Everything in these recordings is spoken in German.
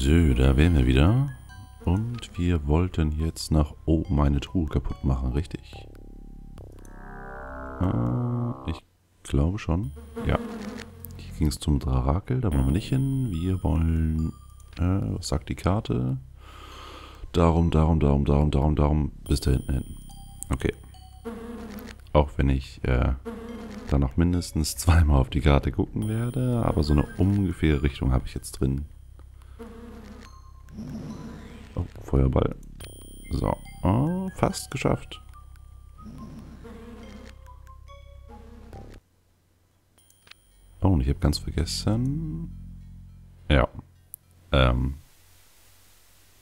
So, da wären wir wieder. Und wir wollten jetzt nach oben eine Truhe kaputt machen, richtig? Ich glaube schon. Ja. Hier ging es zum Drakel, da wollen wir nicht hin. Wir wollen... was sagt die Karte? Darum, bis da hinten hin. Okay. Auch wenn ich da noch mindestens zweimal auf die Karte gucken werde, aber so eine ungefähre Richtung habe ich jetzt drin. Oh, Feuerball. So, oh, fast geschafft. Oh, und ich habe ganz vergessen... Ja.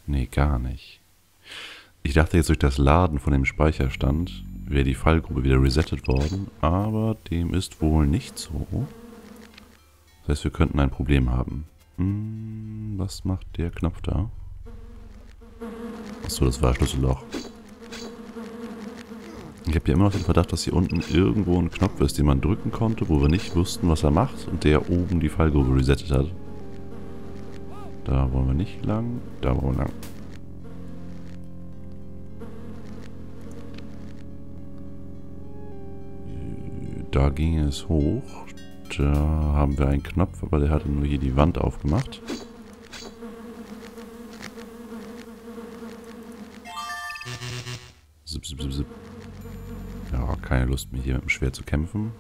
Nee, gar nicht. Ich dachte jetzt durch das Laden von dem Speicherstand wäre die Fallgrube wieder resettet worden, aber dem ist wohl nicht so. Das heißt, wir könnten ein Problem haben. Hm, was macht der Knopf da? Achso, das war Schlüsselloch. Ich habe ja immer noch den Verdacht, dass hier unten irgendwo ein Knopf ist, den man drücken konnte, wo wir nicht wussten, was er macht und der oben die Fallgrube resettet hat. Da wollen wir nicht lang, da wollen wir lang. Da ging es hoch. Da haben wir einen Knopf, aber der hatte nur hier die Wand aufgemacht. Zip, zip, zip, zip. Ja, keine Lust mehr hier mit dem Schwert zu kämpfen.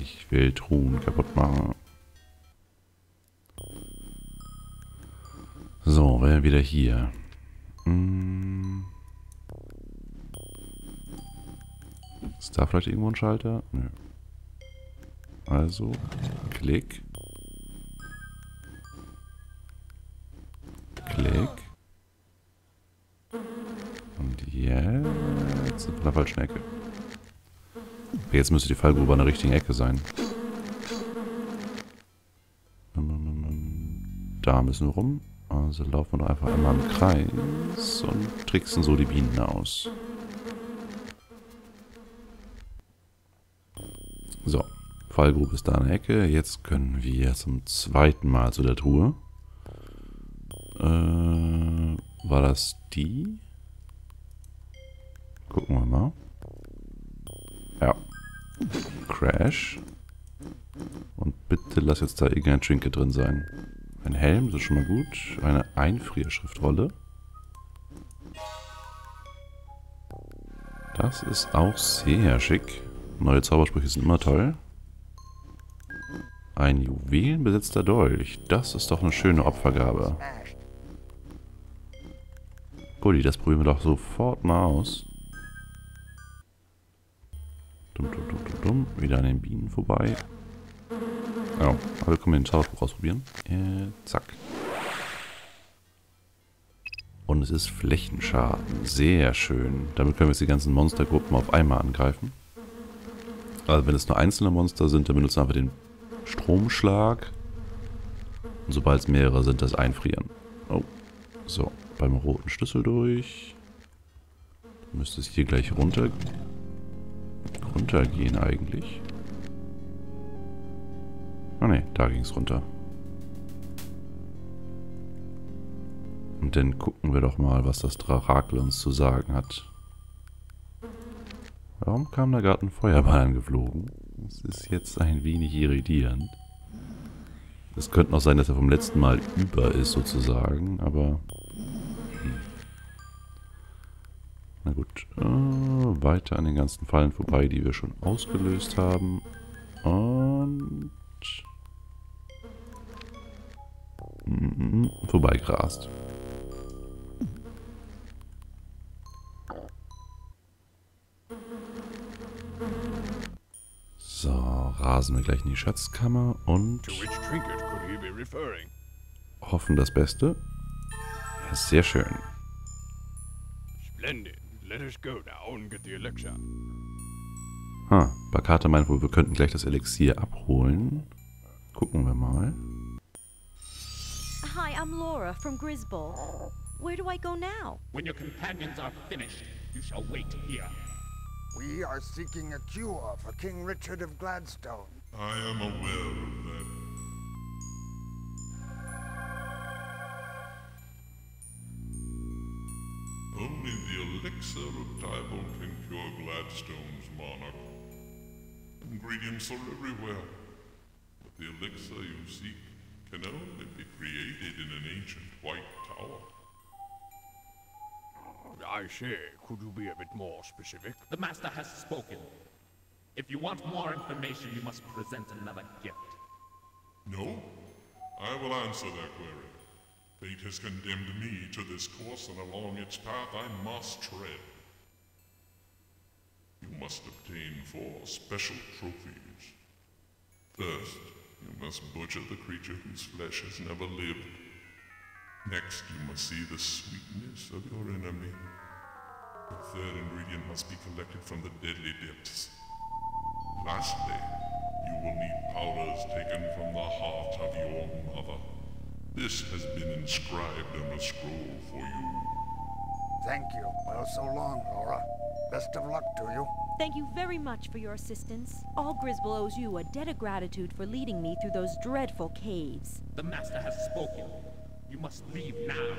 Ich will Truhen kaputt machen. So, wäre wieder hier. Ist da vielleicht irgendwo ein Schalter? Nö. Also, klick. Klick. Und jetzt sind wir in der falschen Ecke. Okay, jetzt müsste die Fallgrube an der richtigen Ecke sein. Da müssen wir rum. Also laufen wir doch einfach einmal im Kreis und tricksen so die Bienen aus. So, Fallgrube ist da an der Ecke. Jetzt können wir zum zweiten Mal zu der Truhe. War das die? Gucken wir mal. Ja. Crash. Und bitte lass jetzt da irgendein Trinket drin sein. Ein Helm, das ist schon mal gut. Eine Einfrierschriftrolle. Das ist auch sehr schick. Neue Zaubersprüche sind immer toll. Ein juwelenbesetzter Dolch. Das ist doch eine schöne Opfergabe. Bulli, das probieren wir doch sofort mal aus. Dumm, dumm, dumm, dumm, dumm. Wieder an den Bienen vorbei. Oh, aber wir können den Towerbuch ausprobieren. Zack. Und es ist Flächenschaden. Sehr schön. Damit können wir jetzt die ganzen Monstergruppen auf einmal angreifen. Also wenn es nur einzelne Monster sind, dann benutzen wir einfach den Stromschlag. Und sobald es mehrere sind, das Einfrieren. Oh, so. Beim roten Schlüssel durch. Dann müsste es hier gleich runtergehen eigentlich. Ah ne, da ging es runter. Und dann gucken wir doch mal, was das Drakel uns zu sagen hat. Warum kam da gerade ein Feuerball angeflogen? Das ist jetzt ein wenig irritierend. Es könnte noch sein, dass er vom letzten Mal über ist sozusagen, aber... Na gut, weiter an den ganzen Fallen vorbei, die wir schon ausgelöst haben. Und... vorbeigrast. So, rasen wir gleich in die Schatzkammer und hoffen das Beste. Ja, sehr schön. Ha, Bakata meint wohl, wir könnten gleich das Elixier abholen. Gucken wir mal. Hi, I'm Laura from Grisbull. Where do I go now? When your companions are finished, you shall wait here. We are seeking a cure for King Richard of Gladstone. I am aware of that. elixir of Diabol can cure Gladstone's monarch. Ingredients are everywhere, but the elixir you seek can only be created in an ancient white tower. I see. Could you be a bit more specific? The master has spoken. If you want more information, you must present another gift. No. I will answer that query. Fate has condemned me to this course, and along its path I must tread. You must obtain 4 special trophies. First, you must butcher the creature whose flesh has never lived. Next, you must see the sweetness of your enemy. The 3rd ingredient must be collected from the deadly depths. Lastly, you will need powders taken from the heart of your mother. This has been inscribed on a scroll for you. Thank you. Well, so long, Laura. Best of luck to you. Thank you very much for your assistance. All Grisbull owes you a debt of gratitude for leading me through those dreadful caves. The master has spoken. You must leave now.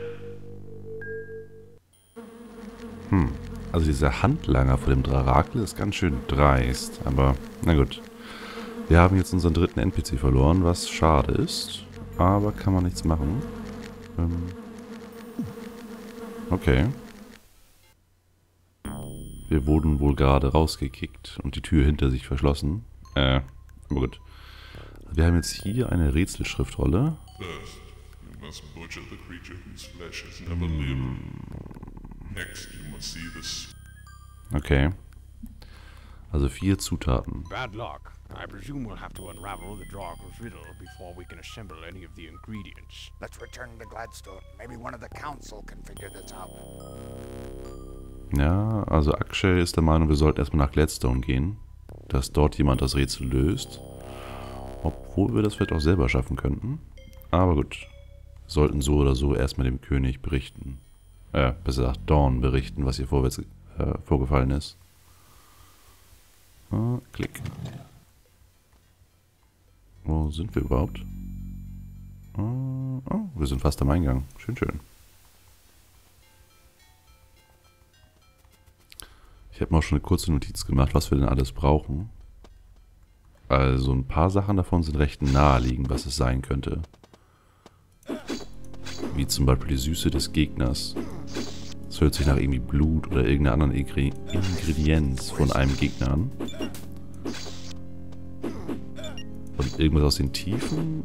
Hm. Also dieser Handlanger vor dem Drakel ist ganz schön dreist. Aber, na gut. Wir haben jetzt unseren 3. NPC verloren, was schade ist. Aber kann man nichts machen. Okay. Wir wurden wohl gerade rausgekickt und die Tür hinter sich verschlossen. Aber gut. Wir haben jetzt hier eine Rätselschriftrolle. Okay. Also 4 Zutaten. Bad luck. I presume we'll have to unravel the Drakel's riddle before we can assemble any of the ingredients. Let's return to Gladstone. Maybe one of the council can figure this out. Ja, also Akshay ist der Meinung, wir sollten erstmal nach Gladstone gehen, dass dort jemand das Rätsel löst. Obwohl wir das vielleicht auch selber schaffen könnten. Aber gut, wir sollten so oder so erstmal dem König berichten. Besser gesagt, Dawn berichten, was hier vorgefallen ist. Klick. Wo sind wir überhaupt? Oh, wir sind fast am Eingang. Schön, schön. Ich habe mir auch schon eine kurze Notiz gemacht, was wir denn alles brauchen. Also ein paar Sachen davon sind recht naheliegend, was es sein könnte. Wie zum Beispiel die Süße des Gegners. Das hört sich nach irgendwie Blut oder irgendeiner anderen Ingredienz von einem Gegner an. Und irgendwas aus den Tiefen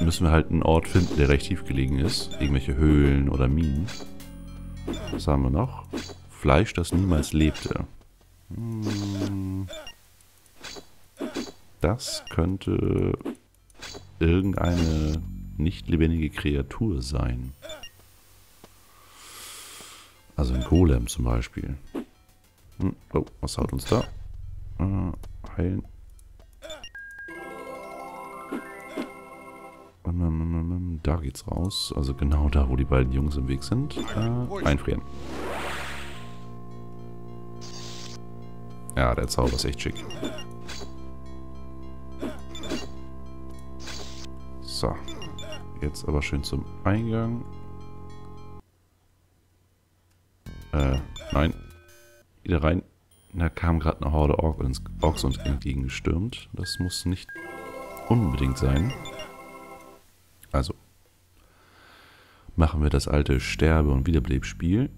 müssen wir halt einen Ort finden, der recht tief gelegen ist. Irgendwelche Höhlen oder Minen. Was haben wir noch? Fleisch, das niemals lebte. Das könnte irgendeine nicht lebendige Kreatur sein. Also ein Golem zum Beispiel. Oh, was haut uns da? Heilen. Da geht's raus. Also genau da, wo die beiden Jungs im Weg sind. Einfrieren. Ja, der Zauber ist echt schick. So. Jetzt aber schön zum Eingang. Nein. Wieder rein. Da kam gerade eine Horde Orks uns entgegengestürmt. Das muss nicht unbedingt sein. Also. Machen wir das alte Sterbe- und Wiederbelebspiel.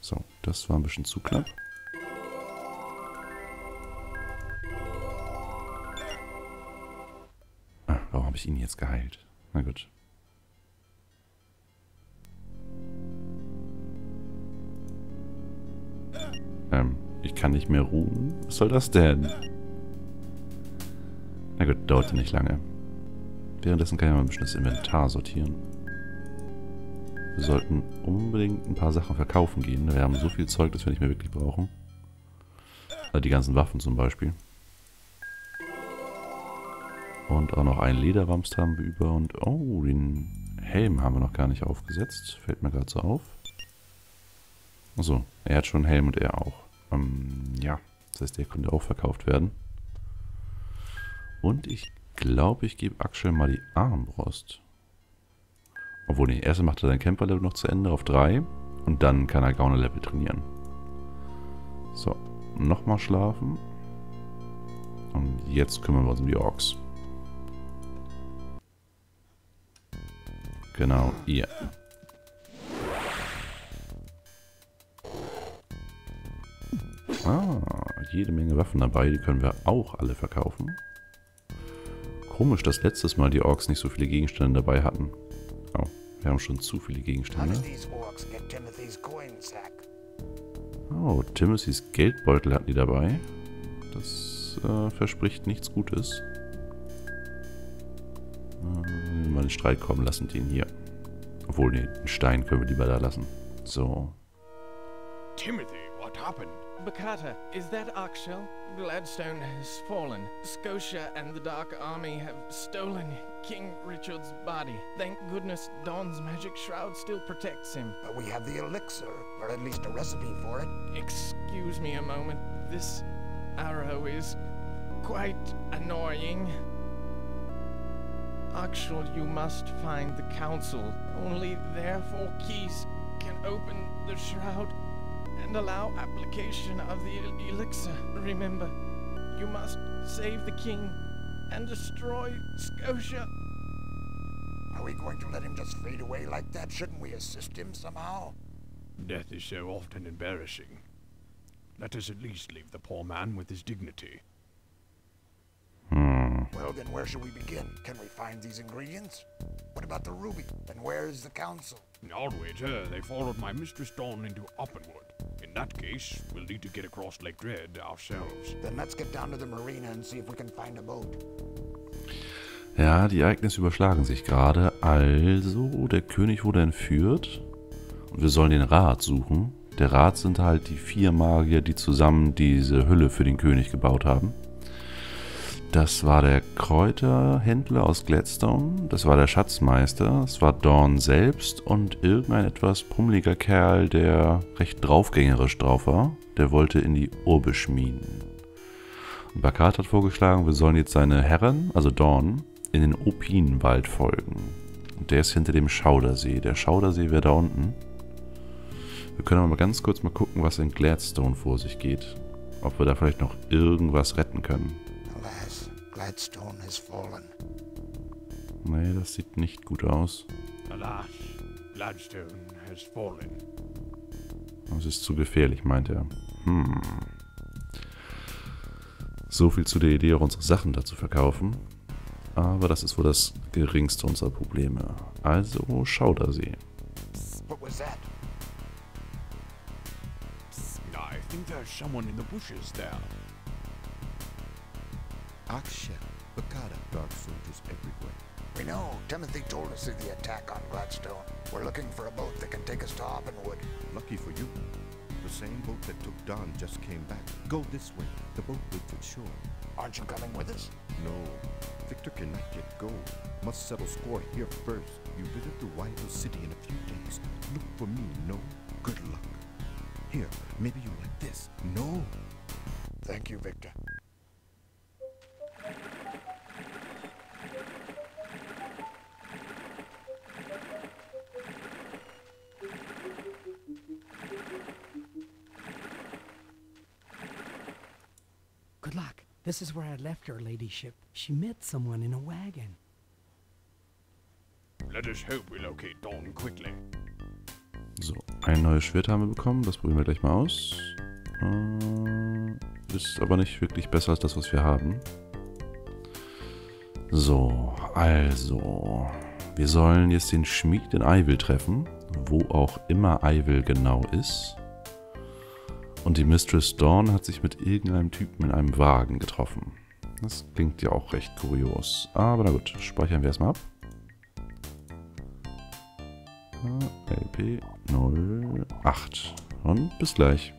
So, das war ein bisschen zu knapp. Ah, warum habe ich ihn jetzt geheilt? Na gut. Ich kann nicht mehr ruhen. Was soll das denn? Na gut, dauerte nicht lange. Währenddessen kann ich mal ein bisschen das Inventar sortieren. Wir sollten unbedingt ein paar Sachen verkaufen gehen. Wir haben so viel Zeug, das wir nicht mehr wirklich brauchen. Also die ganzen Waffen zum Beispiel. Und auch noch einen Lederwamst haben wir über. Und oh, den Helm haben wir noch gar nicht aufgesetzt. Fällt mir gerade so auf. Achso, er hat schon einen Helm und er auch. Ja, das heißt, der könnte auch verkauft werden. Und ich glaube, ich gebe Axel mal die Armbrust. Obwohl, nee, erst macht er sein Camper-Level noch zu Ende auf 3. Und dann kann er Gauner-Level trainieren. So, nochmal schlafen. Und jetzt kümmern wir uns um die Orks. Genau, ihr. Yeah. Ah, jede Menge Waffen dabei. Die können wir auch alle verkaufen. Komisch, dass letztes Mal die Orks nicht so viele Gegenstände dabei hatten. Oh, wir haben schon zu viele Gegenstände. Oh, Timothys Geldbeutel hatten die dabei. Das verspricht nichts Gutes. Mal in den Streit kommen lassen, den hier. Obwohl, nee, den Stein können wir lieber da lassen. So. Timothy, what happened? Bakata, is that Arkshell? Gladstone has fallen. Scotia and the Dark Army have stolen King Richard's body. Thank goodness Don's magic shroud still protects him. But we have the elixir, or at least a recipe for it. Excuse me a moment. This arrow is quite annoying. Arkshell, you must find the council. Only their 4 keys can open the shroud. And allow application of the elixir. Remember, you must save the king and destroy Scotia. Are we going to let him just fade away like that? Shouldn't we assist him somehow? Death is so often embarrassing. Let us at least leave the poor man with his dignity. Well, then where should we begin? Can we find these ingredients? What about the ruby? And where is the council? I'll wager they followed my mistress Dawn into Opinwood. In that case, we'll need to get across Lake Dread ourselves. Then let's get down to the marina and see if we can find a boat. Ja, die Ereignisse überschlagen sich gerade. Also, der König wurde entführt. Und wir sollen den Rat suchen. Der Rat sind halt die 4 Magier, die zusammen diese Hülle für den König gebaut haben. Das war der Kräuterhändler aus Gladstone, das war der Schatzmeister, das war Dawn selbst und irgendein etwas pummeliger Kerl, der recht draufgängerisch drauf war, der wollte in die Urbisch minen. Bakart hat vorgeschlagen, wir sollen jetzt seine Herren, also Dawn, in den Opinwald folgen. Und der ist hinter dem Schaudersee. Der Schaudersee wäre da unten. Wir können aber mal ganz kurz mal gucken, was in Gladstone vor sich geht. Ob wir da vielleicht noch irgendwas retten können. Gladstone has fallen. Nee, das sieht nicht gut aus. Alas, Gladstone has fallen. Das ist zu gefährlich, meint er. So viel zu der Idee, auch unsere Sachen da zu verkaufen. Aber das ist wohl das geringste unserer Probleme. Also, Schaudersee. What was that? I think there's someone in the bushes there. Aksha, Bakata, dark soldiers everywhere. We know. Timothy told us of the attack on Gladstone. We're looking for a boat that can take us to Opinwood. Lucky for you. The same boat that took Don just came back. Go this way. The boat waits at shore. Aren't you coming with us? No. Victor cannot yet go. Must settle score here first. You visit the Eivil city in a few days. Look for me, no? Good luck. Here, maybe you like this. No. Thank you, Victor. Good luck. This is where I left her ladyship. She met someone in a wagon. Let us hope we locate Dawn quickly. So, ein neues Schwert haben wir bekommen. Das probieren wir gleich mal aus. Ist aber nicht wirklich besser als das, was wir haben. So, also. Wir sollen jetzt den Schmied in Eivil treffen. Wo auch immer Eivil genau ist. Und die Mistress Dawn hat sich mit irgendeinem Typen in einem Wagen getroffen. Das klingt ja auch recht kurios. Aber na gut, speichern wir erstmal ab. LP 08. Und bis gleich.